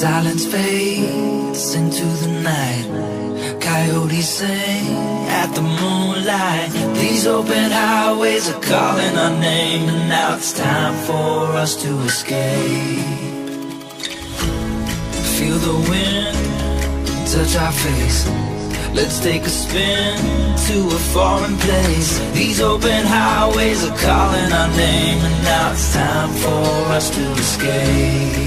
Silence fades into the night. Coyotes sing at the moonlight. These open highways are calling our name, and now it's time for us to escape. Feel the wind touch our face. Let's take a spin to a foreign place. These open highways are calling our name, and now it's time for us to escape.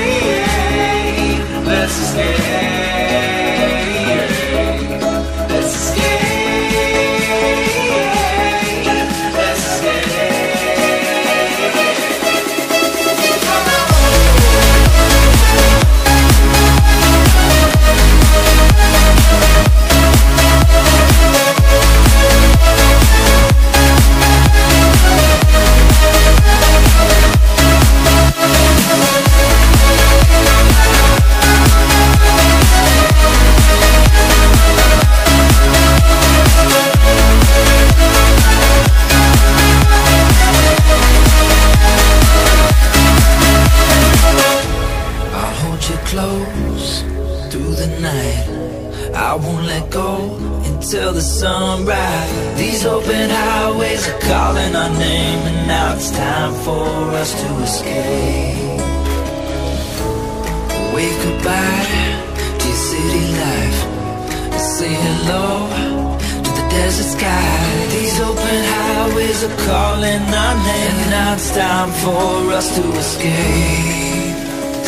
let's escape. Let's escape. I won't let go until the sunrise. These open highways are calling our name, and now it's time for us to escape. Wave goodbye to your city life. Say hello to the desert sky. These open highways are calling our name, and now it's time for us to escape.